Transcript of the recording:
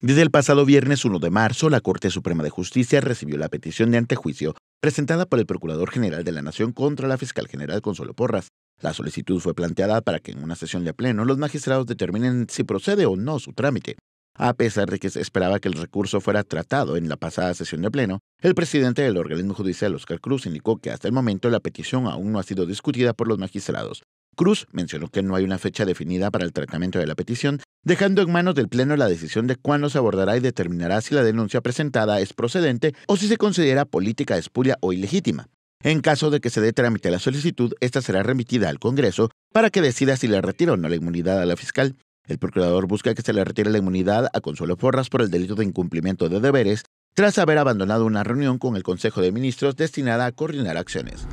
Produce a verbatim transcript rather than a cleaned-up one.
Desde el pasado viernes uno de marzo, la Corte Suprema de Justicia recibió la petición de antejuicio presentada por el Procurador General de la Nación contra la Fiscal General Consuelo Porras. La solicitud fue planteada para que en una sesión de pleno los magistrados determinen si procede o no su trámite. A pesar de que se esperaba que el recurso fuera tratado en la pasada sesión de pleno, el presidente del organismo judicial, Oscar Cruz, indicó que hasta el momento la petición aún no ha sido discutida por los magistrados. Cruz mencionó que no hay una fecha definida para el tratamiento de la petición, dejando en manos del Pleno la decisión de cuándo se abordará y determinará si la denuncia presentada es procedente o si se considera política espuria o ilegítima. En caso de que se dé trámite a la solicitud, esta será remitida al Congreso para que decida si le retira o no la inmunidad a la fiscal. El procurador busca que se le retire la inmunidad a Consuelo Porras por el delito de incumplimiento de deberes, tras haber abandonado una reunión con el Consejo de Ministros destinada a coordinar acciones.